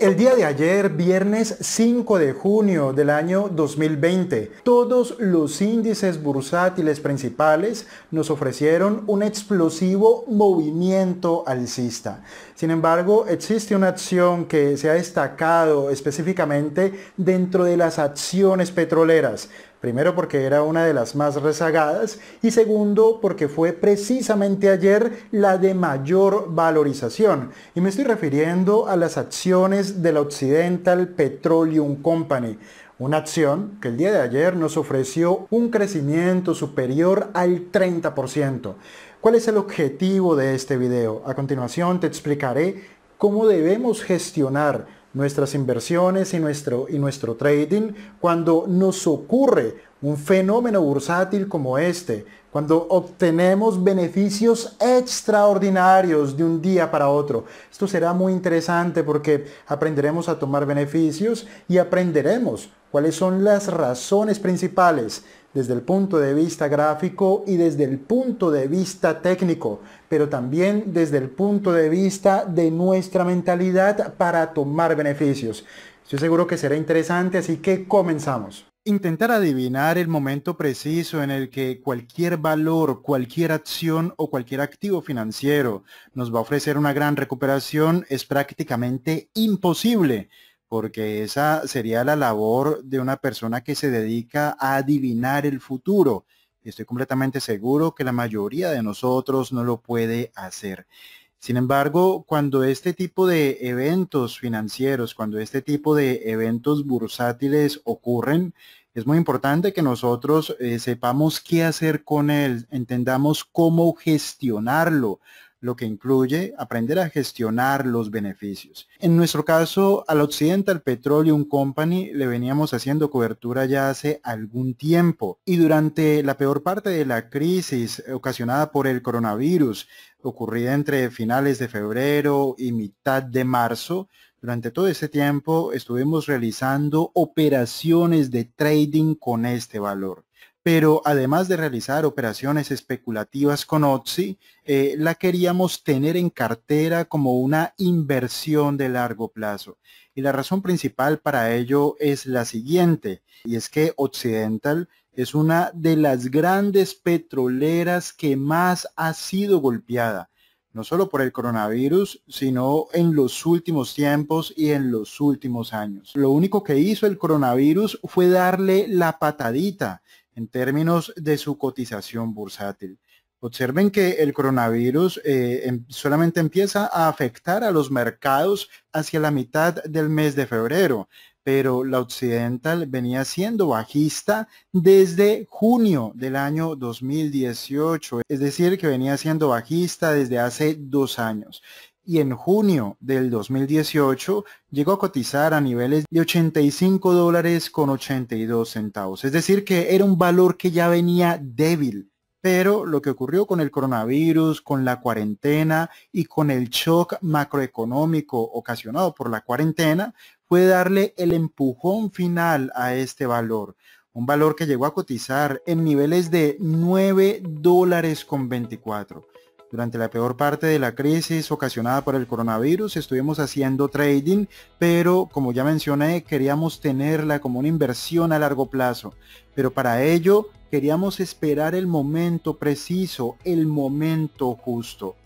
El día de ayer, viernes 5 de junio del año 2020, todos los índices bursátiles principales nos ofrecieron un explosivo movimiento alcista. Sin embargo, existe una acción que se ha destacado específicamente dentro de las acciones petroleras. Primero, porque era una de las más rezagadas, y segundo, porque fue precisamente ayer la de mayor valorización. Y me estoy refiriendo a las acciones de la Occidental Petroleum Company. Una acción que el día de ayer nos ofreció un crecimiento superior al 30%. ¿Cuál es el objetivo de este video? A continuación te explicaré cómo debemos gestionar nuestras inversiones y nuestro trading cuando nos ocurre un fenómeno bursátil como este, cuando obtenemos beneficios extraordinarios de un día para otro. Esto será muy interesante porque aprenderemos a tomar beneficios y aprenderemos cuáles son las razones principales desde el punto de vista gráfico y desde el punto de vista técnico, pero también desde el punto de vista de nuestra mentalidad para tomar beneficios. Estoy seguro que será interesante, así que comenzamos. Intentar adivinar el momento preciso en el que cualquier valor, cualquier acción o cualquier activo financiero nos va a ofrecer una gran recuperación es prácticamente imposible, porque esa sería la labor de una persona que se dedica a adivinar el futuro. Estoy completamente seguro que la mayoría de nosotros no lo puede hacer. Sin embargo, cuando este tipo de eventos financieros, cuando este tipo de eventos bursátiles ocurren, es muy importante que nosotros sepamos qué hacer con él, entendamos cómo gestionarlo, lo que incluye aprender a gestionar los beneficios. En nuestro caso, a la Occidental Petroleum Company le veníamos haciendo cobertura ya hace algún tiempo, y durante la peor parte de la crisis ocasionada por el coronavirus, ocurrida entre finales de febrero y mitad de marzo, durante todo ese tiempo estuvimos realizando operaciones de trading con este valor. Pero además de realizar operaciones especulativas con OXY, la queríamos tener en cartera como una inversión de largo plazo. Y la razón principal para ello es la siguiente, y es que Occidental es una de las grandes petroleras que más ha sido golpeada, no solo por el coronavirus, sino en los últimos tiempos y en los últimos años. Lo único que hizo el coronavirus fue darle la patadita en términos de su cotización bursátil. Observen que el coronavirus solamente empieza a afectar a los mercados hacia la mitad del mes de febrero, pero la Occidental venía siendo bajista desde junio del año 2018, es decir, que venía siendo bajista desde hace 2 años. Y en junio del 2018 llegó a cotizar a niveles de $85.82, es decir que era un valor que ya venía débil, pero lo que ocurrió con el coronavirus, con la cuarentena y con el shock macroeconómico ocasionado por la cuarentena fue darle el empujón final a este valor. Un valor que llegó a cotizar en niveles de $9.24. Durante la peor parte de la crisis ocasionada por el coronavirus estuvimos haciendo trading, pero como ya mencioné, queríamos tenerla como una inversión a largo plazo. Pero para ello queríamos esperar el momento preciso, el momento justo.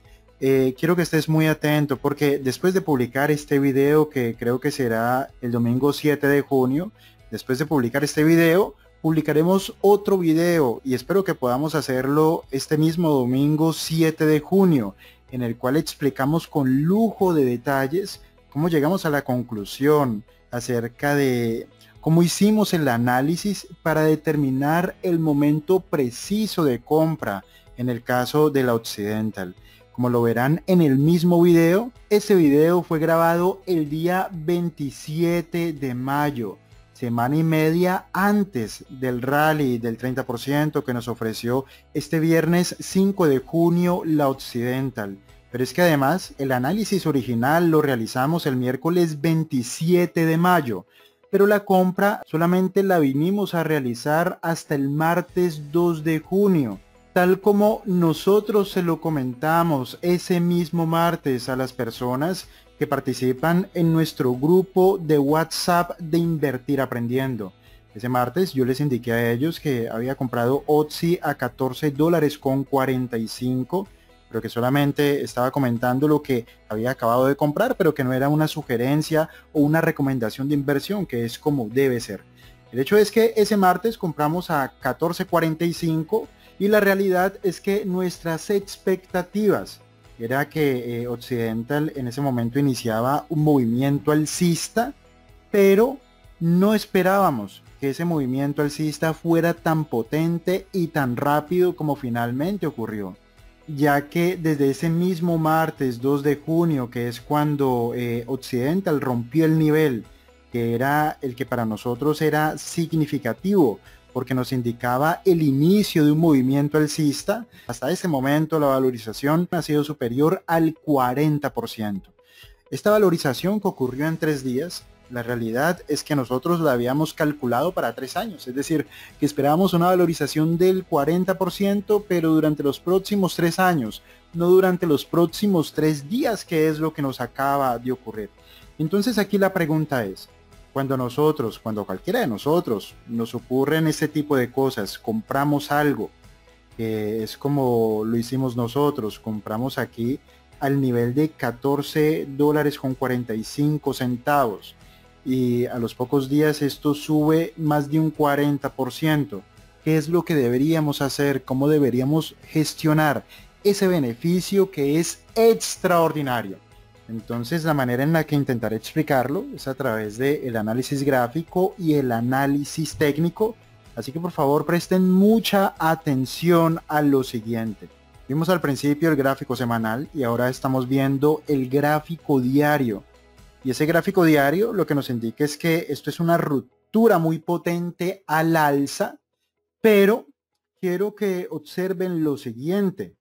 Quiero que estés muy atento porque después de publicar este video, que creo que será el domingo 7 de junio, después de publicar este video, publicaremos otro video y espero que podamos hacerlo este mismo domingo 7 de junio, en el cual explicamos con lujo de detalles cómo llegamos a la conclusión acerca de cómo hicimos el análisis para determinar el momento preciso de compra en el caso de la Occidental. Como lo verán en el mismo video, este video fue grabado el día 27 de mayo. Semana y media antes del rally del 30% que nos ofreció este viernes 5 de junio la Occidental. Pero es que además el análisis original lo realizamos el miércoles 27 de mayo, pero la compra solamente la vinimos a realizar hasta el martes 2 de junio. Tal como nosotros se lo comentamos ese mismo martes a las personas que participan en nuestro grupo de WhatsApp de Invertir Aprendiendo. Ese martes yo les indiqué a ellos que había comprado OXY a $14.45, pero que solamente estaba comentando lo que había acabado de comprar, pero que no era una sugerencia o una recomendación de inversión, que es como debe ser. El hecho es que ese martes compramos a $14.45 y la realidad es que nuestras expectativas era que Occidental en ese momento iniciaba un movimiento alcista, pero no esperábamos que ese movimiento alcista fuera tan potente y tan rápido como finalmente ocurrió, ya que desde ese mismo martes 2 de junio, que es cuando Occidental rompió el nivel, que era el que para nosotros era significativo, porque nos indicaba el inicio de un movimiento alcista. Hasta ese momento la valorización ha sido superior al 40%. Esta valorización que ocurrió en 3 días, la realidad es que nosotros la habíamos calculado para 3 años, es decir, que esperábamos una valorización del 40%, pero durante los próximos 3 años, no durante los próximos 3 días, que es lo que nos acaba de ocurrir. Entonces aquí la pregunta es, cuando cualquiera de nosotros nos ocurren este tipo de cosas, compramos algo, que es como lo hicimos nosotros, compramos aquí al nivel de $14.45 y a los pocos días esto sube más de un 40%. ¿Qué es lo que deberíamos hacer? ¿Cómo deberíamos gestionar ese beneficio que es extraordinario? Entonces la manera en la que intentaré explicarlo es a través del análisis gráfico y el análisis técnico, así que por favor presten mucha atención a lo siguiente. Vimos al principio el gráfico semanal y ahora estamos viendo el gráfico diario. Y ese gráfico diario lo que nos indica es que esto es una ruptura muy potente al alza, pero quiero que observen lo siguiente.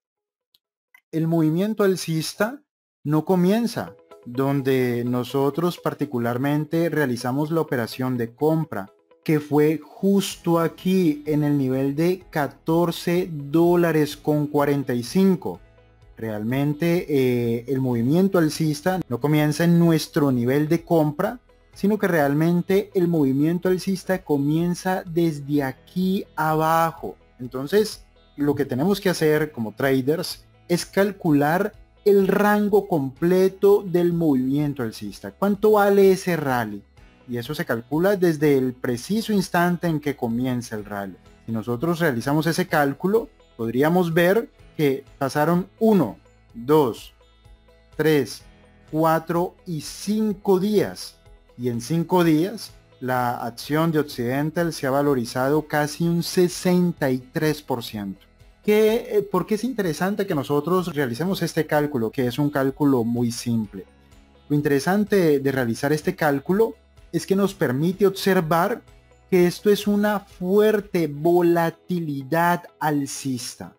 El movimiento alcista no comienza donde nosotros particularmente realizamos la operación de compra, que fue justo aquí en el nivel de $14.45. Realmente el movimiento alcista no comienza en nuestro nivel de compra, sino que realmente el movimiento alcista comienza desde aquí abajo. Entonces lo que tenemos que hacer como traders es calcular el rango completo del movimiento alcista. ¿Cuánto vale ese rally? Y eso se calcula desde el preciso instante en que comienza el rally. Si nosotros realizamos ese cálculo, podríamos ver que pasaron 1, 2, 3, 4 y 5 días. Y en 5 días la acción de Occidental se ha valorizado casi un 63%. ¿Por qué es interesante que nosotros realicemos este cálculo? Que es un cálculo muy simple. Lo interesante de realizar este cálculo es que nos permite observar que esto es una fuerte volatilidad alcista.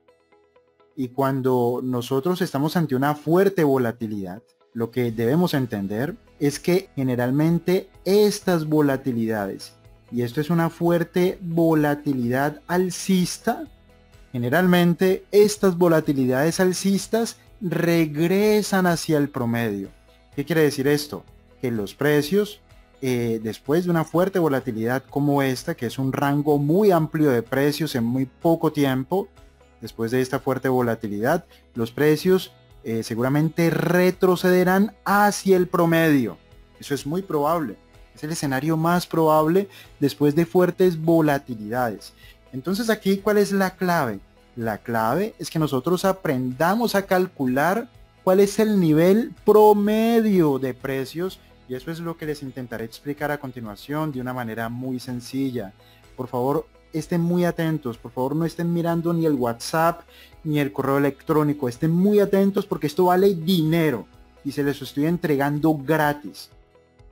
Y cuando nosotros estamos ante una fuerte volatilidad, lo que debemos entender es que generalmente estas volatilidades, y esto es una fuerte volatilidad alcista, generalmente estas volatilidades alcistas regresan hacia el promedio. ¿Qué quiere decir esto? Que los precios, después de una fuerte volatilidad como esta, que es un rango muy amplio de precios en muy poco tiempo, después de esta fuerte volatilidad, los precios seguramente retrocederán hacia el promedio. Eso es muy probable. Es el escenario más probable después de fuertes volatilidades. Entonces aquí, ¿cuál es la clave? La clave es que nosotros aprendamos a calcular cuál es el nivel promedio de precios, y eso es lo que les intentaré explicar a continuación de una manera muy sencilla. Por favor, estén muy atentos, por favor no estén mirando ni el WhatsApp ni el correo electrónico, estén muy atentos porque esto vale dinero y se les estoy entregando gratis,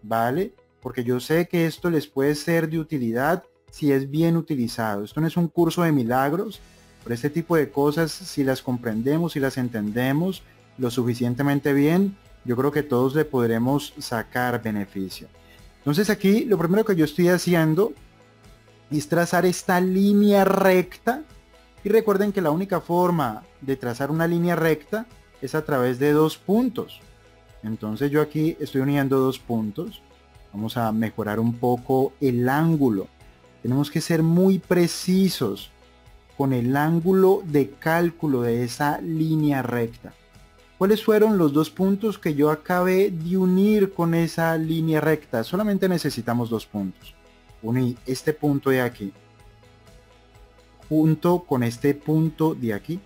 ¿vale? Porque yo sé que esto les puede ser de utilidad si es bien utilizado. Esto no es un curso de milagros, pero este tipo de cosas, si las comprendemos, si las entendemos lo suficientemente bien, yo creo que todos le podremos sacar beneficio. Entonces aquí lo primero que yo estoy haciendo es trazar esta línea recta, y recuerden que la única forma de trazar una línea recta es a través de 2 puntos. Entonces yo aquí estoy uniendo dos puntos. Vamos a mejorar un poco el ángulo. Tenemos que ser muy precisos con el ángulo de cálculo de esa línea recta. ¿Cuáles fueron los dos puntos que yo acabé de unir con esa línea recta? Solamente necesitamos dos puntos. Uní este punto de aquí junto con este punto de aquí.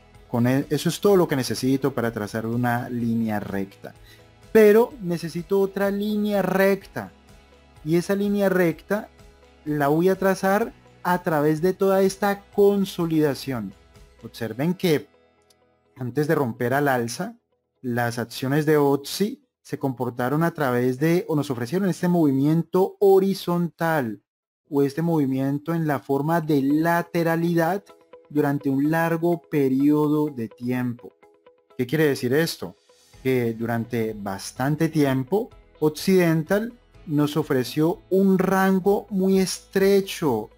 Eso es todo lo que necesito para trazar una línea recta. Pero necesito otra línea recta. Y esa línea recta la voy a trazar a través de toda esta consolidación. Observen que antes de romper al alza, las acciones de OXY se comportaron a través de, o nos ofrecieron este movimiento horizontal, o este movimiento en la forma de lateralidad durante un largo periodo de tiempo. ¿Qué quiere decir esto? Que durante bastante tiempo, Occidental nos ofreció un rango muy estrecho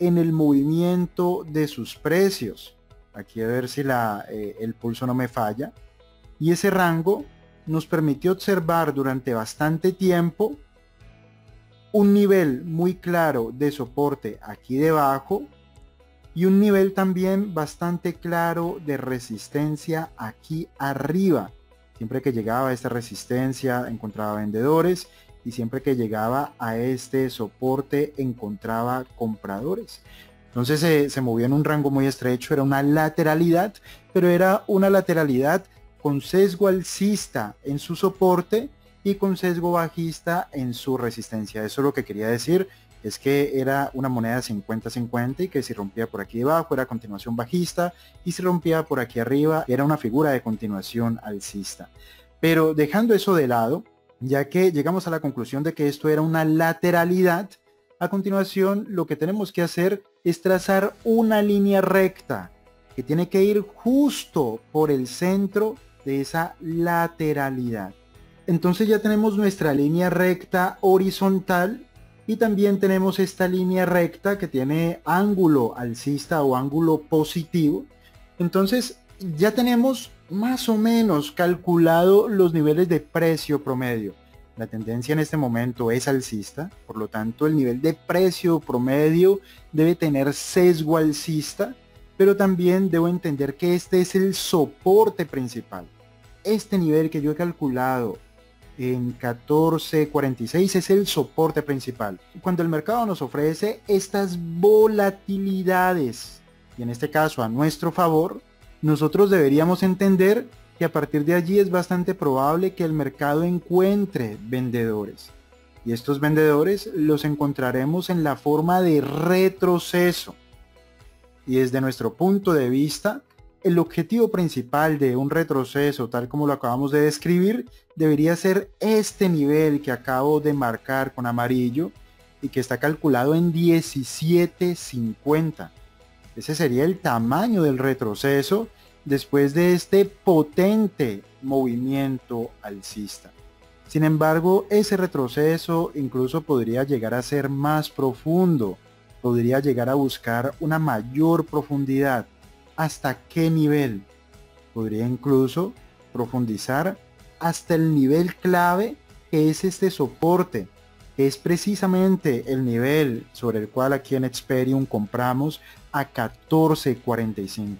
en el movimiento de sus precios. Aquí a ver si el pulso no me falla. Y ese rango nos permitió observar durante bastante tiempo un nivel muy claro de soporte aquí debajo y un nivel también bastante claro de resistencia aquí arriba. Siempre que llegaba a esta resistencia encontraba vendedores, y siempre que llegaba a este soporte encontraba compradores. Entonces se movía en un rango muy estrecho, era una lateralidad, pero era una lateralidad con sesgo alcista en su soporte y con sesgo bajista en su resistencia. Eso es lo que quería decir, es que era una moneda 50-50 y que si rompía por aquí debajo era continuación bajista, y si rompía por aquí arriba era una figura de continuación alcista. Pero dejando eso de lado, ya que llegamos a la conclusión de que esto era una lateralidad, a continuación lo que tenemos que hacer es trazar una línea recta que tiene que ir justo por el centro de esa lateralidad. Entonces ya tenemos nuestra línea recta horizontal y también tenemos esta línea recta que tiene ángulo alcista o ángulo positivo. Entonces ya tenemos más o menos calculado los niveles de precio promedio. La tendencia en este momento es alcista, por lo tanto el nivel de precio promedio debe tener sesgo alcista, pero también debo entender que este es el soporte principal. Este nivel que yo he calculado en 14.46 es el soporte principal. Cuando el mercado nos ofrece estas volatilidades, y en este caso a nuestro favor, nosotros deberíamos entender que a partir de allí es bastante probable que el mercado encuentre vendedores. Y estos vendedores los encontraremos en la forma de retroceso. Y desde nuestro punto de vista, el objetivo principal de un retroceso, tal como lo acabamos de describir, debería ser este nivel que acabo de marcar con amarillo y que está calculado en 17.50. Ese sería el tamaño del retroceso después de este potente movimiento alcista. Sin embargo, ese retroceso incluso podría llegar a ser más profundo, podría llegar a buscar una mayor profundidad. ¿Hasta qué nivel? Podría incluso profundizar hasta el nivel clave que es este soporte, que es precisamente el nivel sobre el cual aquí en Experium compramos a 14.45.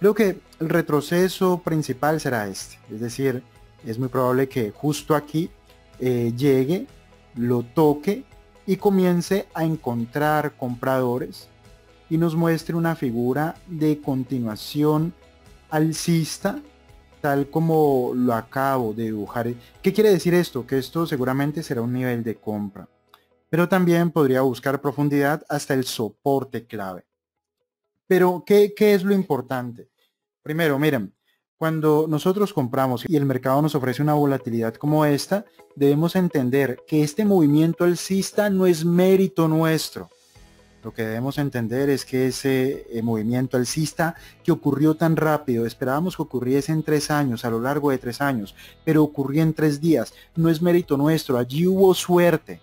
Creo que el retroceso principal será este, es decir, es muy probable que justo aquí llegue, lo toque y comience a encontrar compradores y nos muestre una figura de continuación alcista, tal como lo acabo de dibujar. ¿Qué quiere decir esto? Que esto seguramente será un nivel de compra, pero también podría buscar profundidad hasta el soporte clave. Pero ¿qué es lo importante? Primero, miren, cuando nosotros compramos y el mercado nos ofrece una volatilidad como esta, debemos entender que este movimiento alcista no es mérito nuestro. Lo que debemos entender es que ese movimiento alcista que ocurrió tan rápido, esperábamos que ocurriese en 3 años, a lo largo de 3 años, pero ocurrió en 3 días, no es mérito nuestro, allí hubo suerte.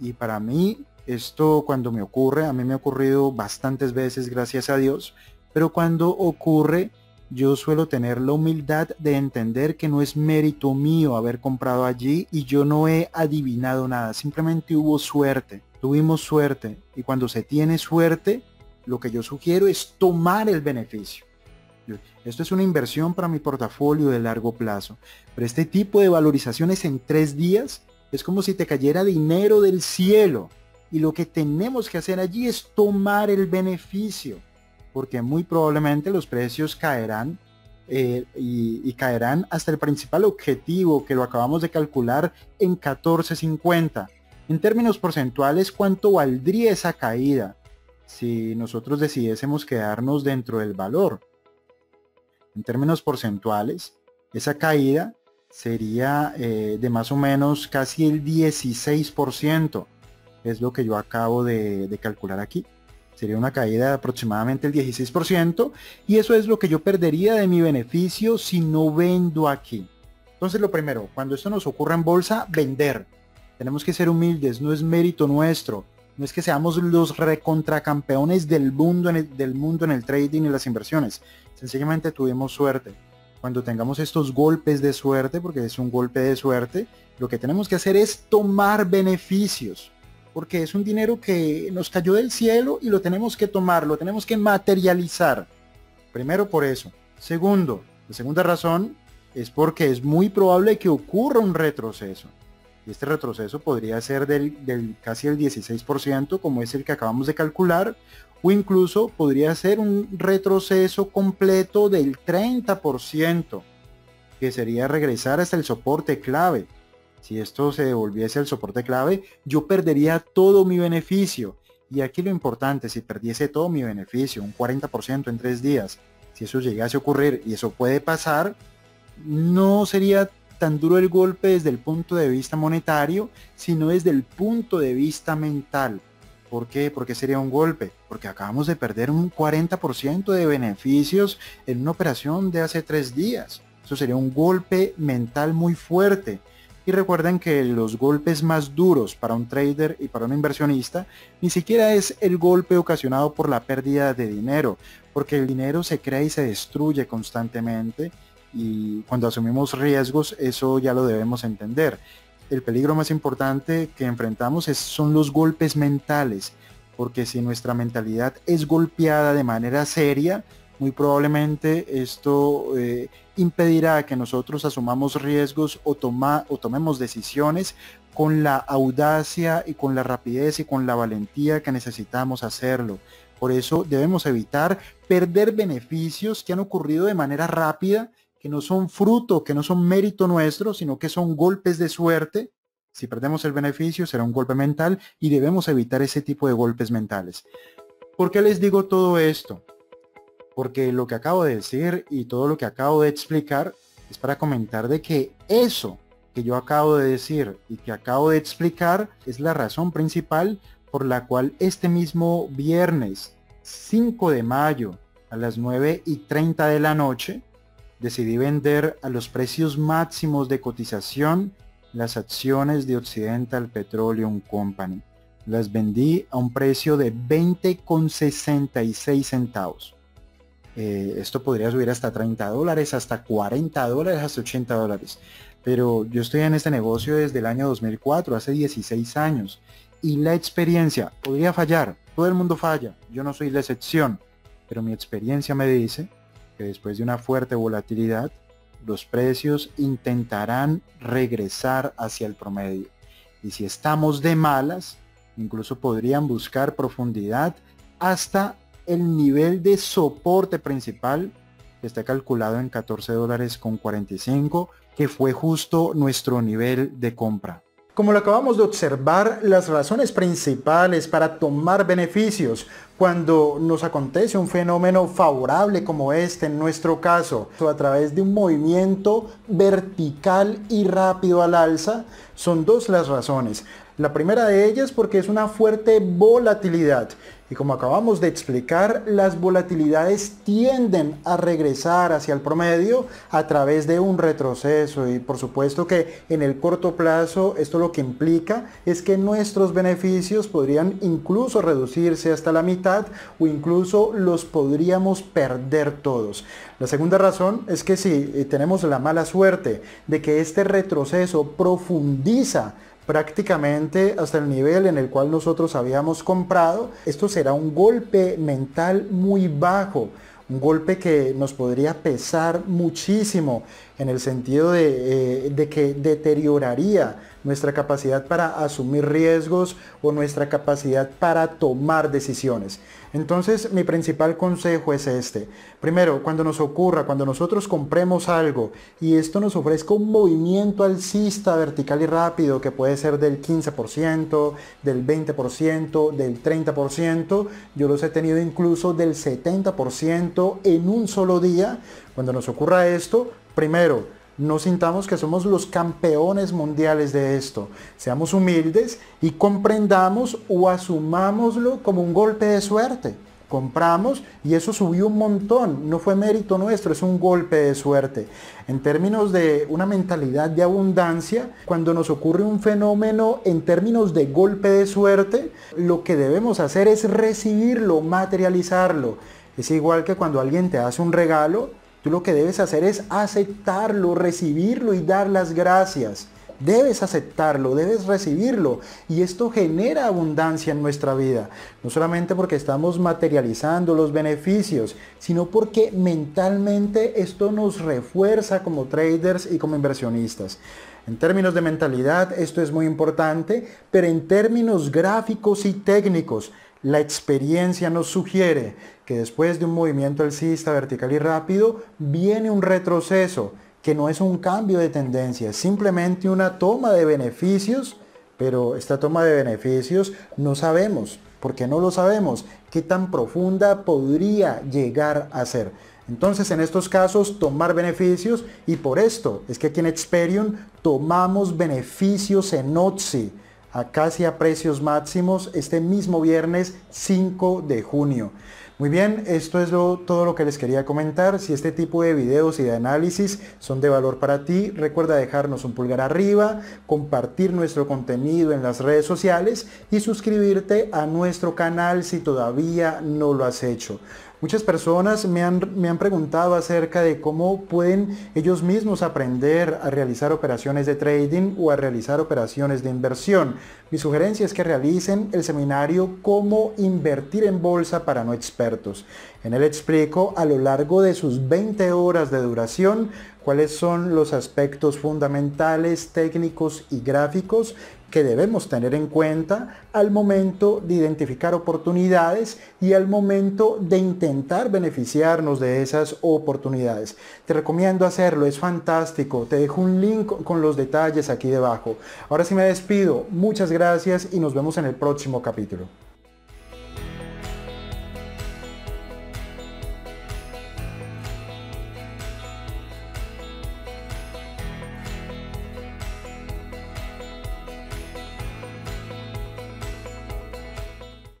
Y para mí, esto cuando me ocurre, a mí me ha ocurrido bastantes veces, gracias a Dios, pero cuando ocurre yo suelo tener la humildad de entender que no es mérito mío haber comprado allí y yo no he adivinado nada, simplemente hubo suerte, tuvimos suerte, y cuando se tiene suerte, lo que yo sugiero es tomar el beneficio. Esto es una inversión para mi portafolio de largo plazo, pero este tipo de valorizaciones en 3 días es como si te cayera dinero del cielo, y lo que tenemos que hacer allí es tomar el beneficio, porque muy probablemente los precios caerán y caerán hasta el principal objetivo, que lo acabamos de calcular en 14.50. En términos porcentuales, ¿cuánto valdría esa caída si nosotros decidiésemos quedarnos dentro del valor? En términos porcentuales, esa caída sería de más o menos casi el 16%, es lo que yo acabo de calcular aquí. Sería una caída de aproximadamente el 16%, y eso es lo que yo perdería de mi beneficio si no vendo aquí. Entonces, lo primero, cuando esto nos ocurra en bolsa, vender. Tenemos que ser humildes, no es mérito nuestro. No es que seamos los recontracampeones del mundo en el trading y las inversiones. Sencillamente tuvimos suerte. Cuando tengamos estos golpes de suerte, porque es un golpe de suerte, lo que tenemos que hacer es tomar beneficios, porque es un dinero que nos cayó del cielo y lo tenemos que tomar, lo tenemos que materializar. Primero, por eso. Segundo, la segunda razón es porque es muy probable que ocurra un retroceso. Y este retroceso podría ser del casi el 16%, como es el que acabamos de calcular, o incluso podría ser un retroceso completo del 30%, que sería regresar hasta el soporte clave. Si esto se devolviese al soporte clave, yo perdería todo mi beneficio. Y aquí lo importante, si perdiese todo mi beneficio, un 40% en 3 días, si eso llegase a ocurrir, y eso puede pasar, no sería tan duro el golpe desde el punto de vista monetario, sino desde el punto de vista mental. ¿Por qué? Porque sería un golpe, porque acabamos de perder un 40% de beneficios en una operación de hace 3 días. Eso sería un golpe mental muy fuerte. Y recuerden que los golpes más duros para un trader y para un inversionista ni siquiera es el golpe ocasionado por la pérdida de dinero, porque el dinero se crea y se destruye constantemente, y cuando asumimos riesgos eso ya lo debemos entender. El peligro más importante que enfrentamos son los golpes mentales, porque si nuestra mentalidad es golpeada de manera seria, muy probablemente esto impedirá que nosotros asumamos riesgos o tomemos decisiones con la audacia y con la rapidez y con la valentía que necesitamos hacerlo. Por eso debemos evitar perder beneficios que han ocurrido de manera rápida, que no son fruto, que no son mérito nuestro, sino que son golpes de suerte. Si perdemos el beneficio será un golpe mental, y debemos evitar ese tipo de golpes mentales. ¿Por qué les digo todo esto? Porque lo que acabo de decir y todo lo que acabo de explicar es para comentar de que eso que yo acabo de decir y que acabo de explicar es la razón principal por la cual este mismo viernes 5 de mayo a las 9:30 de la noche decidí vender a los precios máximos de cotización las acciones de Occidental Petroleum Company. Las vendí a un precio de 20,66 centavos. Esto podría subir hasta $30, hasta $40, hasta $80. Pero yo estoy en este negocio desde el año 2004, hace 16 años. Y la experiencia, podría fallar, todo el mundo falla, yo no soy la excepción. Pero mi experiencia me dice que después de una fuerte volatilidad, los precios intentarán regresar hacia el promedio. Y si estamos de malas, incluso podrían buscar profundidad hasta el nivel de soporte principal, que está calculado en $14.45, que fue justo nuestro nivel de compra. Como lo acabamos de observar, las razones principales para tomar beneficios cuando nos acontece un fenómeno favorable como este en nuestro caso, a través de un movimiento vertical y rápido al alza, son dos las razones. La primera de ellas porque es una fuerte volatilidad Y como acabamos de explicar, las volatilidades tienden a regresar hacia el promedio a través de un retroceso, y por supuesto que en el corto plazo esto lo que implica es que nuestros beneficios podrían incluso reducirse hasta la mitad o incluso los podríamos perder todos. La segunda razón es que si tenemos la mala suerte de que este retroceso profundiza prácticamente hasta el nivel en el cual nosotros habíamos comprado, esto será un golpe mental muy bajo, un golpe que nos podría pesar muchísimo en el sentido de que deterioraría nuestra capacidad para asumir riesgos o nuestra capacidad para tomar decisiones. Entonces, mi principal consejo es este. Primero, cuando nos ocurra, cuando nosotros compremos algo y esto nos ofrezca un movimiento alcista vertical y rápido que puede ser del 15%, del 20%, del 30%, yo los he tenido incluso del 70% en un solo día. Cuando nos ocurra esto, primero, no sintamos que somos los campeones mundiales de esto. Seamos humildes y comprendamos o asumámoslo como un golpe de suerte. Compramos y eso subió un montón, no fue mérito nuestro, es un golpe de suerte. En términos de una mentalidad de abundancia, cuando nos ocurre un fenómeno en términos de golpe de suerte, lo que debemos hacer es recibirlo, materializarlo. Es igual que cuando alguien te hace un regalo, tú lo que debes hacer es aceptarlo, recibirlo y dar las gracias. Debes aceptarlo, debes recibirlo, y esto genera abundancia en nuestra vida, no solamente porque estamos materializando los beneficios, sino porque mentalmente esto nos refuerza como traders y como inversionistas. En términos de mentalidad esto es muy importante, pero en términos gráficos y técnicos, la experiencia nos sugiere que después de un movimiento alcista vertical y rápido viene un retroceso, que no es un cambio de tendencia, es simplemente una toma de beneficios, pero esta toma de beneficios no sabemos, porque no lo sabemos, qué tan profunda podría llegar a ser. Entonces, en estos casos, tomar beneficios, y por esto es que aquí en Experium tomamos beneficios en OXY, a casi a precios máximos, este mismo viernes 5 de junio. Muy bien, esto es todo lo que les quería comentar. Si este tipo de videos y de análisis son de valor para ti, recuerda dejarnos un pulgar arriba, compartir nuestro contenido en las redes sociales y suscribirte a nuestro canal si todavía no lo has hecho. Muchas personas me han preguntado acerca de cómo pueden ellos mismos aprender a realizar operaciones de trading o a realizar operaciones de inversión. Mi sugerencia es que realicen el seminario Cómo invertir en bolsa para no expertos. En él explico a lo largo de sus 20 horas de duración cuáles son los aspectos fundamentales, técnicos y gráficos que debemos tener en cuenta al momento de identificar oportunidades y al momento de intentar beneficiarnos de esas oportunidades. Te recomiendo hacerlo, es fantástico. Te dejo un link con los detalles aquí debajo. Ahora sí me despido, muchas gracias y nos vemos en el próximo capítulo.